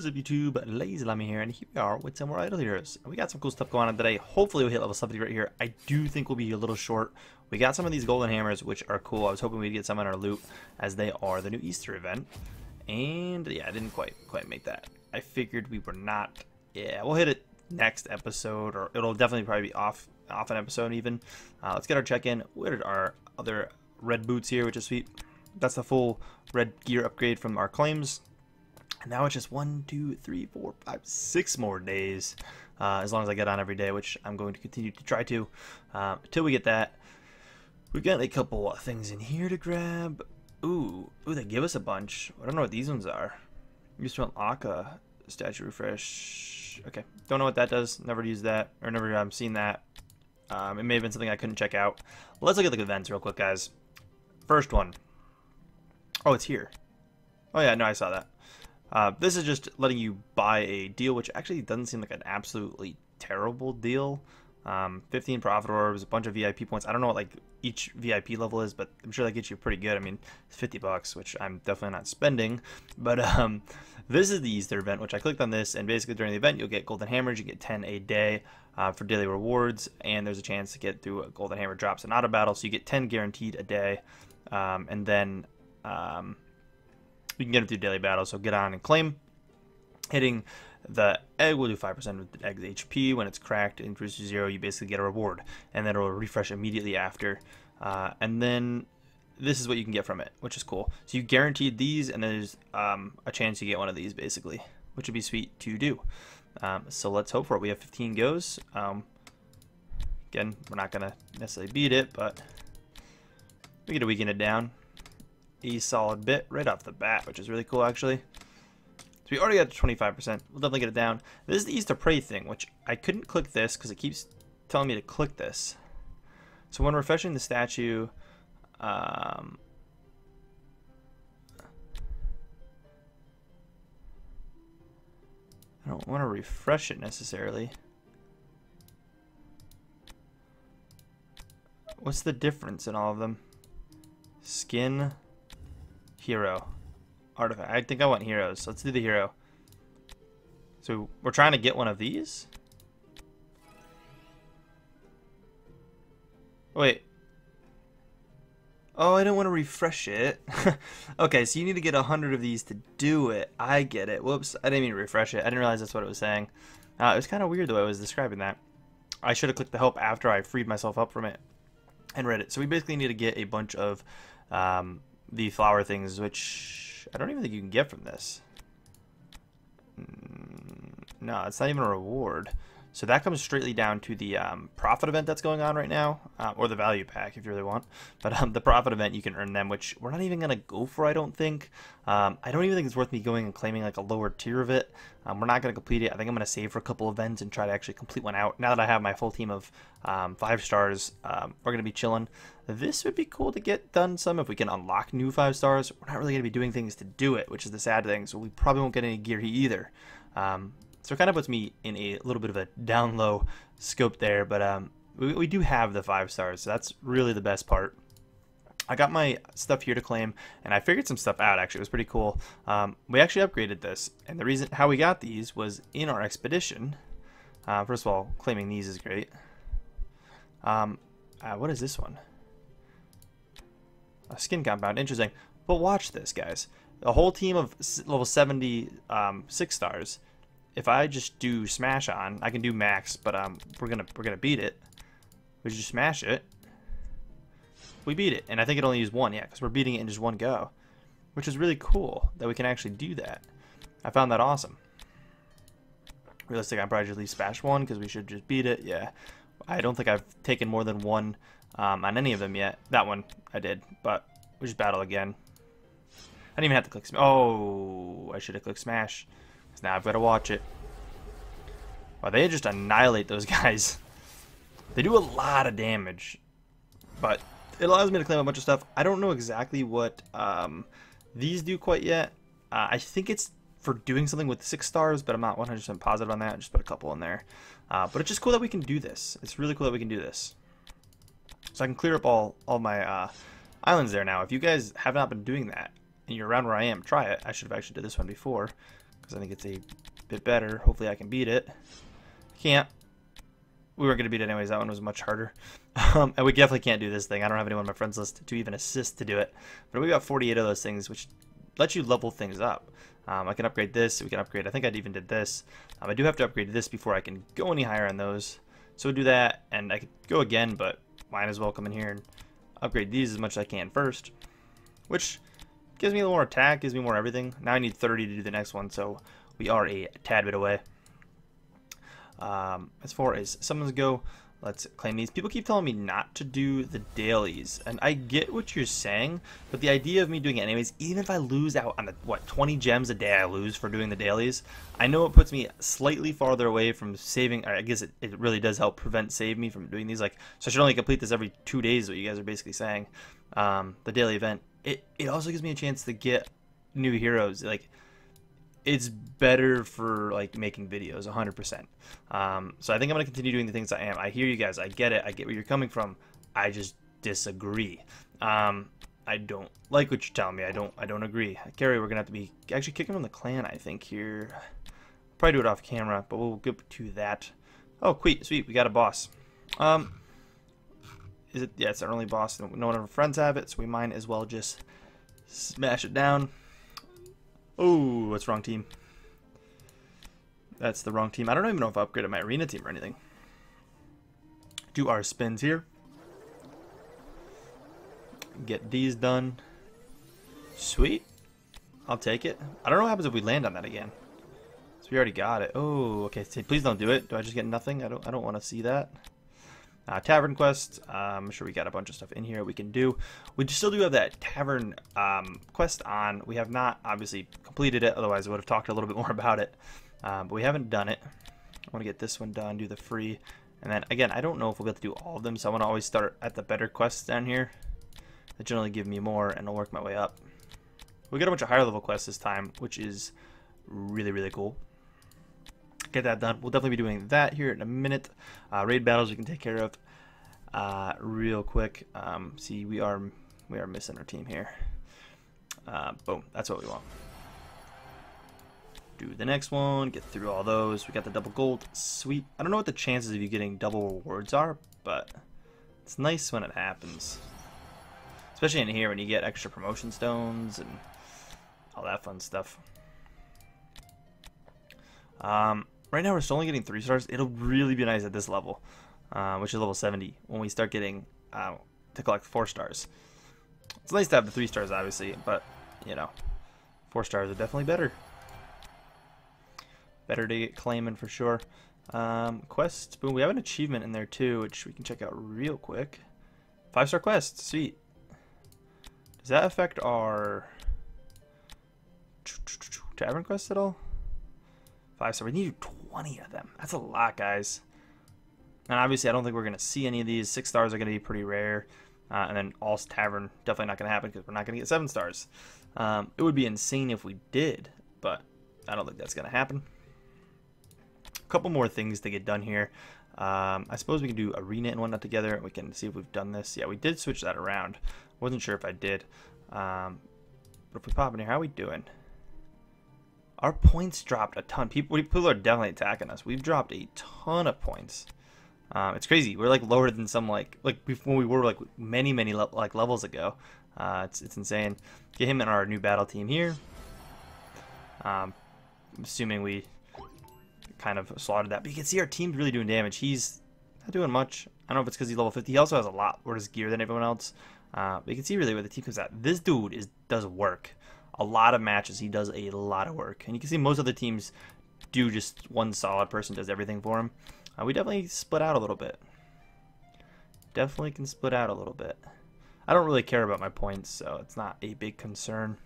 is up YouTube, LazeeLlama here, and here we are with some more Idle Heroes. We got some cool stuff going on today. Hopefully we'll hit level 70 right here. I do think we'll be a little short. We got some of these golden hammers, which are cool. I was hoping we'd get some on our loot, as they are the new Easter event. And yeah, I didn't quite make that. I figured we were not. Yeah, we'll hit it next episode, or it'll definitely probably be off an episode even. Let's get our check-in. Where did our other red boots here, which is sweet. That's the full red gear upgrade from our claims. And now it's just 6 more days, as long as I get on every day, which I'm going to continue to try to, until we get that. We've got a couple things in here to grab. Ooh, they give us a bunch. I don't know what these ones are. Used to unlock a statue refresh. Okay, don't know what that does. Never used that, or never seen that. It may have been something I couldn't check out. Well, let's look at the events real quick, guys. First one. Oh, it's here. Oh yeah, no, I saw that. This is just letting you buy a deal, which actually doesn't seem like an absolutely terrible deal. 15 profit orbs, a bunch of VIP points. I don't know what like each VIP level is, but I'm sure that gets you pretty good. I mean, it's $50, which I'm definitely not spending. But this is the Easter event, which I clicked on this, and basically during the event, you'll get golden hammers. You get 10 a day for daily rewards, and there's a chance to get through a golden hammer drops and auto battle, so you get 10 guaranteed a day, and then. You can get it through daily battle, so get on and claim. Hitting the egg will do 5% of the egg's HP. When it's cracked, increased to 0, you basically get a reward, and then it'll refresh immediately after. And then this is what you can get from it, which is cool. So you guaranteed these, and there's a chance you get one of these, basically, which would be sweet to do. So let's hope for it. We have 15 goes. Again, we're not going to necessarily beat it, but we get to weaken it down. A solid bit right off the bat, which is really cool actually. So we already got to 25%. We'll definitely get it down. This is the Easter Prey thing, which I couldn't click this because it keeps telling me to click this. So when refreshing the statue, I don't want to refresh it necessarily. What's the difference in all of them? Skin. Hero. Artifact. I think I want heroes. Let's do the hero. So we're trying to get one of these? Wait. Oh, I don't want to refresh it. Okay, so you need to get 100 of these to do it. I get it. Whoops. I didn't mean to refresh it. I didn't realize that's what it was saying. It was kind of weird the way I was describing that. I should have clicked the help after I freed myself up from it and read it. So we basically need to get a bunch of... the flower things, which I don't even think you can get from this. No, it's not even a reward. So that comes straightly down to the profit event that's going on right now, or the value pack if you really want. But the profit event, you can earn them, which we're not even going to go for, I don't think. I don't even think it's worth me going and claiming like a lower tier of it. We're not going to complete it. I think I'm going to save for a couple events and try to actually complete one out. Now that I have my full team of 5 stars, we're going to be chilling. This would be cool to get done some if we can unlock new 5 stars. We're not really going to be doing things to do it, which is the sad thing. So we probably won't get any gear either. So it kind of puts me in a little bit of a down low scope there, but we do have the 5 stars, so that's really the best part. I got my stuff here to claim, and I figured some stuff out, actually. It was pretty cool. We actually upgraded this, and the reason how we got these was in our expedition. First of all, claiming these is great. What is this one? A skin compound, interesting. But watch this, guys. A whole team of level 70 6 stars. If I just do smash on, I can do max, but we're gonna beat it. We just smash it. We beat it, and I think it only used one, yeah, because we're beating it in just one go, which is really cool that we can actually do that. I found that awesome. Realistic, I probably just leave smash one because we should just beat it. Yeah, I don't think I've taken more than one on any of them yet. That one I did, but we just battle again. I didn't even have to click. Oh, I should have clicked smash. Now I've got to watch it. Well, they just annihilate those guys. They do a lot of damage, but it allows me to claim a bunch of stuff. I don't know exactly what these do quite yet. I think it's for doing something with 6 stars, but I'm not 100% positive on that. I just put a couple in there, but it's just cool that we can do this. It's really cool that we can do this. So I can clear up all my islands there now. If you guys have not been doing that and you're around where I am, try it. I should have actually did this one before. because I think it's a bit better. Hopefully I can beat it. Can't. We weren't going to beat it anyways. That one was much harder. And we definitely can't do this thing. I don't have anyone on my friends list to even assist to do it. But we got 48 of those things, which lets you level things up. I can upgrade this. We can upgrade. I think I even did this. I do have to upgrade this before I can go any higher on those. So we'll do that, and I could go again, but might as well come in here and upgrade these as much as I can first, which gives me a little more attack, gives me more everything. Now I need 30 to do the next one, so we are a tad bit away. As far as summons go, let's claim these. People keep telling me not to do the dailies, and I get what you're saying, but the idea of me doing it anyways, even if I lose out on the, what, 20 gems a day I lose for doing the dailies, I know it puts me slightly farther away from saving. I guess it really does help save me from doing these. Like, so I should only complete this every 2 days, what you guys are basically saying. The daily event, it also gives me a chance to get new heroes. Like, it's better for like making videos 100%. So I think I'm gonna continue doing the things I am. I hear you guys, I get it, I get where you're coming from. I just disagree. I don't like what you're telling me. I don't agree. Gary, we're gonna have to be actually kicking on the clan, I think, here. Probably do it off camera, but we'll get to that. Oh, sweet, we got a boss. Is it, yeah, it's our only boss. No one of our friends have it, so we might as well just smash it down. Oh, that's wrong team. That's the wrong team. I don't even know if I upgraded my arena team or anything. Do our spins here. Get these done. Sweet. I'll take it. I don't know what happens if we land on that again. So we already got it. Oh, okay. So please don't do it. Do I just get nothing? I don't want to see that. Tavern quest. I'm sure we got a bunch of stuff in here we can do. We still do have that tavern quest on. We have not obviously completed it, otherwise I would have talked a little bit more about it. But we haven't done it. I want to get this one done, do the free. And then again, I don't know if we'll get to do all of them, so I want to always start at the better quests down here. They generally give me more, and I'll work my way up. We got a bunch of higher level quests this time, which is really, really cool. Get that done. We'll definitely be doing that here in a minute. Raid battles we can take care of real quick. See, we are missing our team here. Boom, that's what we want. Do the next one, get through all those. We got the double gold, sweet. I don't know what the chances of you getting double rewards are, but it's nice when it happens, especially in here when you get extra promotion stones and all that fun stuff. Right now we're still only getting 3 stars. It'll really be nice at this level, which is level 70, when we start getting to collect 4 stars. It's nice to have the 3 stars, obviously, but you know, 4 stars are definitely better. Better to get claiming for sure. Quests, boom. We have an achievement in there too, which we can check out real quick. 5-star quest, sweet. Does that affect our tavern quest at all? 5-star. We need 20 of them. That's a lot, guys. And obviously, I don't think we're going to see any of these. 6 stars are going to be pretty rare. And then all tavern, definitely not going to happen because we're not going to get 7 stars. It would be insane if we did, but I don't think that's going to happen. A couple more things to get done here. I suppose we can do arena and whatnot together. And we can see if we've done this. Yeah, we did switch that around. Wasn't sure if I did. But if we pop in here, how are we doing? Our points dropped a ton. People are definitely attacking us. We've dropped a ton of points. It's crazy. We're like lower than some like before we were like many levels ago. It's insane. Get him in our new battle team here. Assuming we kind of slaughtered that, but you can see our team's really doing damage. He's not doing much. I don't know if it's because he's level 50. He also has a lot worse gear than everyone else. But you can see really where the team comes out. This dude does work. A lot of matches, he does a lot of work, and you can see most other teams do just one solid person does everything for him. We definitely split out a little bit. Definitely can split out a little bit. I don't really care about my points, so it's not a big concern.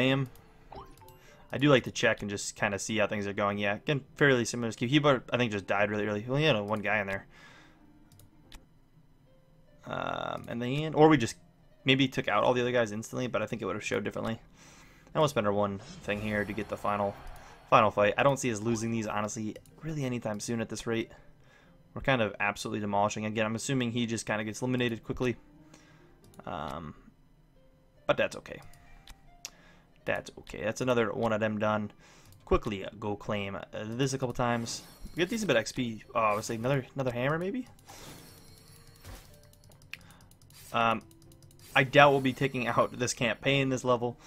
Bam. I do like to check and just kind of see how things are going. Yeah, again, fairly similar to Keeper. I think just died really early. Well, yeah, one guy in there, and then or we just. Maybe took out all the other guys instantly, but I think it would have showed differently. And we'll spend our one thing here to get the final fight. I don't see us losing these, honestly, really anytime soon at this rate. We're kind of absolutely demolishing. Again, I'm assuming he just kind of gets eliminated quickly. But that's okay. that's okay. That's another one of them done. Quickly go claim this a couple times. Get these a bit of XP. Oh, I was like another hammer maybe. I doubt we'll be taking out this campaign this level.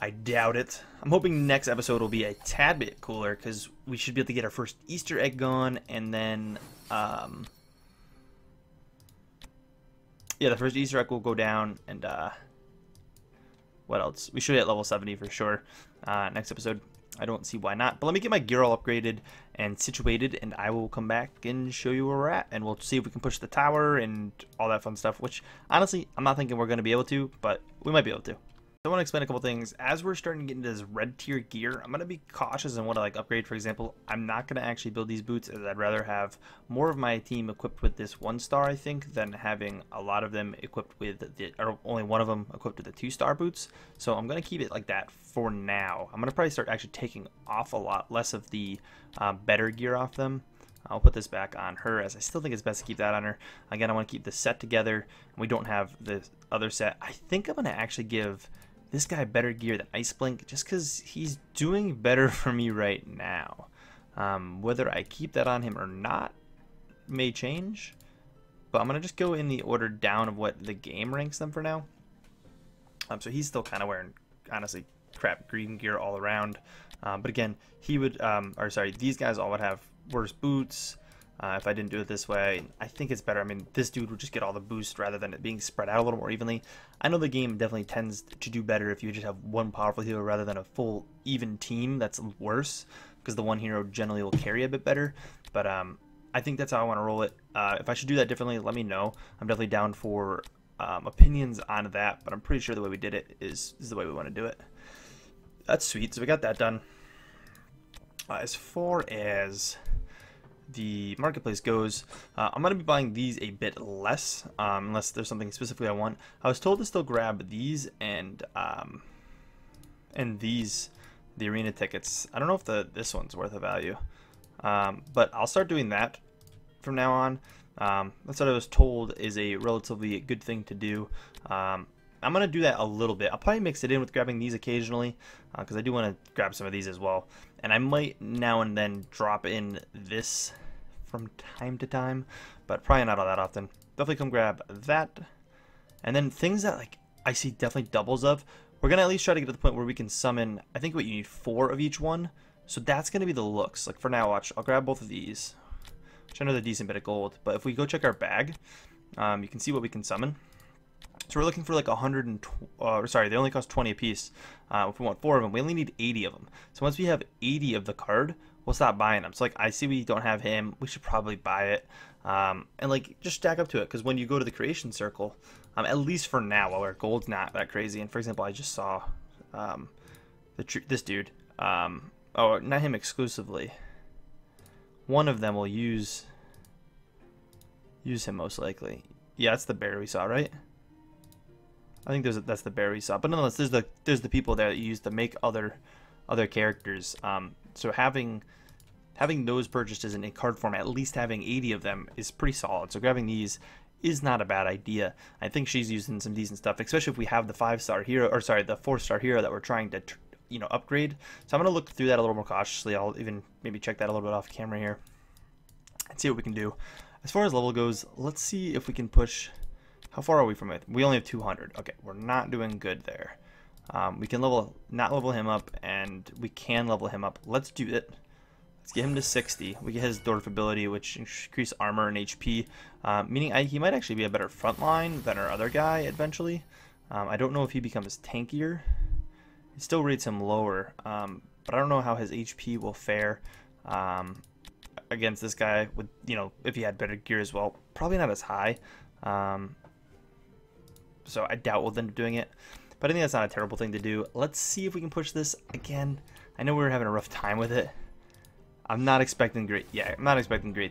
I doubt it. I'm hoping next episode will be a tad bit cooler because we should be able to get our first Easter egg gone, and then yeah, the first Easter egg will go down, and what else? We should be at level 70 for sure next episode. I don't see why not. But let me get my gear all upgraded and situated, and I will come back and show you where we're at, and we'll see if we can push the tower and all that fun stuff, which honestly I'm not thinking we're going to be able to, but we might be able to. I want to explain a couple things. As we're starting to get into this red tier gear, I'm going to be cautious and want to like upgrade. For example, I'm not going to actually build these boots, as I'd rather have more of my team equipped with this 1-star, I think, than having a lot of them equipped with the, or only one of them equipped with the 2-star boots. So I'm going to keep it like that for now. I'm going to probably start actually taking off a lot less of the better gear off them. I'll put this back on her, as I still think it's best to keep that on her. Again, I want to keep the set together, and we don't have this other set. I think I'm going to actually give this guy better gear than Ice Blink, just because he's doing better for me right now. Whether I keep that on him or not may change, but I'm gonna just go in the order down of what the game ranks them for now. So he's still kind of wearing, honestly, crap green gear all around. But again, he would, or sorry, these guys all would have worse boots if I didn't do it this way. I think it's better. I mean, this dude would just get all the boost rather than it being spread out a little more evenly. I know the game definitely tends to do better if you just have one powerful hero rather than a full even team that's worse, because the one hero generally will carry a bit better. But I think that's how I want to roll it. If I should do that differently, let me know. I'm definitely down for opinions on that, but I'm pretty sure the way we did it is the way we want to do it. That's sweet. So we got that done. As far as the marketplace goes, I'm going to be buying these a bit less, unless there's something specifically I want. I was told to still grab these and these, the arena tickets. I don't know if this one's worth a value, but I'll start doing that from now on. That's what I was told is a relatively good thing to do. I'm going to do that a little bit. I'll probably mix it in with grabbing these occasionally, because I do want to grab some of these as well. And I might now and then drop in this from time to time, but probably not all that often. Definitely come grab that. And then things that like I see definitely doubles of, we're going to at least try to get to the point where we can summon, I think what you need 4 of each one. So that's going to be the looks. Like for now, watch, I'll grab both of these, which I know they're a decent bit of gold. But if we go check our bag, you can see what we can summon. So we're looking for like 120, sorry, they only cost 20 a piece. If we want 4 of them, we only need 80 of them. So once we have 80 of the card, we'll stop buying them. So like, I see we don't have him. We should probably buy it. And like, just stack up to it. Because when you go to the creation circle, at least for now, while our gold's not that crazy. And for example, I just saw this dude. Oh, not him exclusively. One of them will use him most likely. Yeah, that's the bear we saw, right? I think that's the bear we saw, but nonetheless, there's the people there that you use to make other characters. So having those purchases in card form, at least having 80 of them, is pretty solid. So grabbing these is not a bad idea. I think she's using some decent stuff, especially if we have the 5-star hero, or sorry, the 4-star hero that we're trying to upgrade. So I'm gonna look through that a little more cautiously. I'll even maybe check that a little bit off camera here and see what we can do. As far as level goes, let's see if we can push. How far are we from it? We only have 200. Okay, we're not doing good there. We can not level him up, and we can level him up. Let's do it. Let's get him to 60. We get his dwarf ability, which increase armor and HP, meaning he might actually be a better frontline than our other guy eventually. I don't know if he becomes tankier. It still rates him lower, but I don't know how his HP will fare against this guy with, if he had better gear as well. Probably not as high. So I doubt we'll end up doing it, but I think that's not a terrible thing to do. Let's see if we can push this again. I know we were having a rough time with it. I'm not expecting great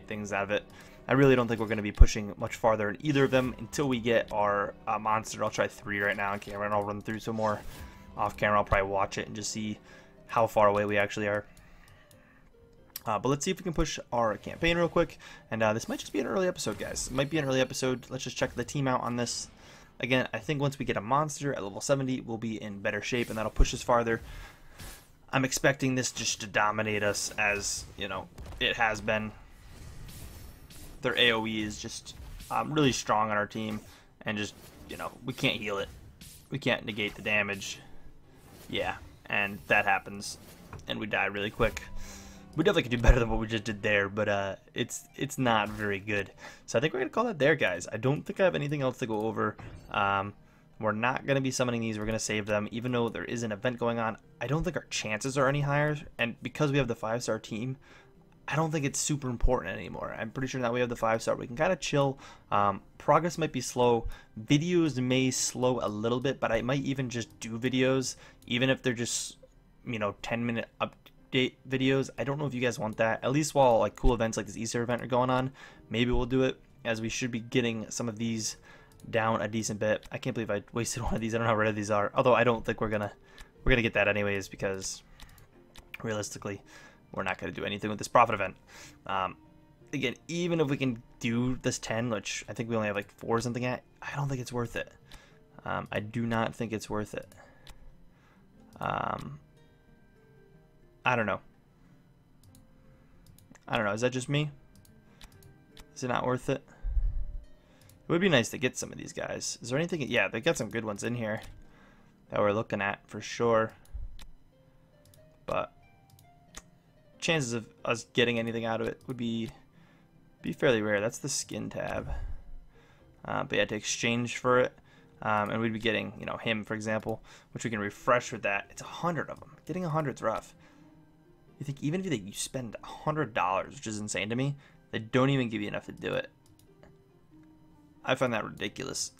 things out of it. I really don't think we're going to be pushing much farther in either of them until we get our monster. I'll try 3 right now on camera, and I'll run through some more off camera. I'll probably watch it and just see how far away we actually are. But let's see if we can push our campaign real quick. And this might just be an early episode, guys. It might be an early episode. Let's just check the team out on this. Again, I think once we get a monster at level 70, we'll be in better shape, and that'll push us farther. I'm expecting this just to dominate us, as, you know, it has been. Their AoE is just really strong on our team, and just, you know, we can't heal it. We can't negate the damage. Yeah, and that happens, and we die really quick. We definitely could do better than what we just did there, but it's not very good. So I think we're going to call that there, guys. I don't think I have anything else to go over. We're not going to be summoning these. We're going to save them, even though there is an event going on. I don't think our chances are any higher, and because we have the 5-star team, I don't think it's super important anymore. I'm pretty sure now we have the 5-star. We can kind of chill. Progress might be slow. Videos may slow a little bit, but I might even just do videos, even if they're just, you know, 10-minute update videos. I don't know if you guys want that. At least while like cool events like this Easter event are going on, maybe we'll do it, as we should be getting some of these down a decent bit. I can't believe I wasted one of these. I don't know how rare these are. Although I don't think we're gonna get that anyways, because realistically, we're not going to do anything with this profit event. Again, even if we can do this 10, which I think we only have like 4 or something at, I don't think it's worth it. I do not think it's worth it. I don't know. I don't know. Is that just me? Is it not worth it? It would be nice to get some of these guys. Is there anything? Yeah, they got some good ones in here that we're looking at for sure. But chances of us getting anything out of it would be fairly rare. That's the skin tab, but yeah, to exchange for it, and we'd be getting, you know, him, for example, which we can refresh with that. It's 100 of them. Getting 100's rough. You think even if you, you spend $100, which is insane to me, they don't even give you enough to do it. I find that ridiculous.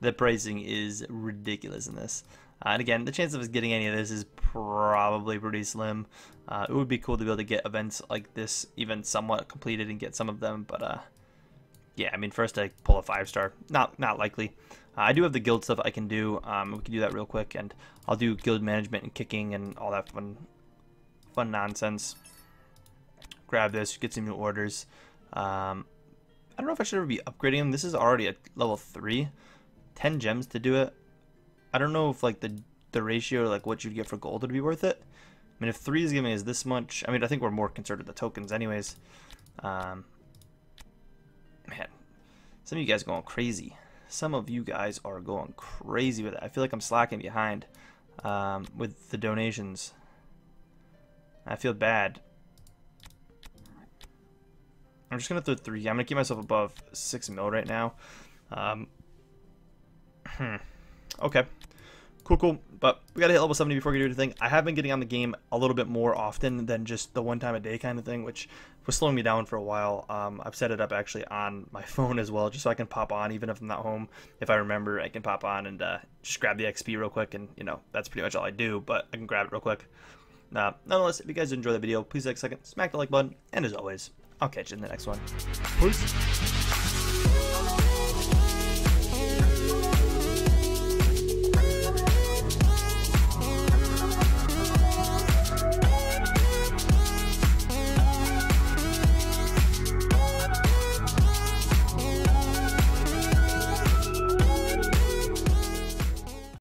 The pricing is ridiculous in this. And again, the chance of us getting any of this is probably pretty slim. It would be cool to be able to get events like this even somewhat completed and get some of them, but yeah, I mean, first I pull a 5-star, not likely. I do have the guild stuff I can do. We can do that real quick, and I'll do guild management and kicking and all that fun nonsense. Grab this, get some new orders. I don't know if I should ever be upgrading them. This is already at level 3, 10 gems to do it. I don't know if like the ratio, like what you'd get for gold would be worth it. I mean, if 3 is giving us this much, I mean, I think we're more concerned with the tokens anyways. Man, some of you guys are going crazy. Some of you guys are going crazy with it. I feel like I'm slacking behind with the donations. I feel bad. I'm just gonna throw 3. I'm gonna keep myself above 6 mil right now. Okay, cool, but we gotta hit level 70 before we do anything. I have been getting on the game a little bit more often than just the one time a day kind of thing, which was slowing me down for a while. I've set it up actually on my phone as well, just so I can pop on even if I'm not home. If I remember, I can pop on and just grab the XP real quick, and you know, that's pretty much all I do, but I can grab it real quick. Nonetheless, if you guys enjoyed the video, please take a second, smack the like button, and as always, I'll catch you in the next one. Peace.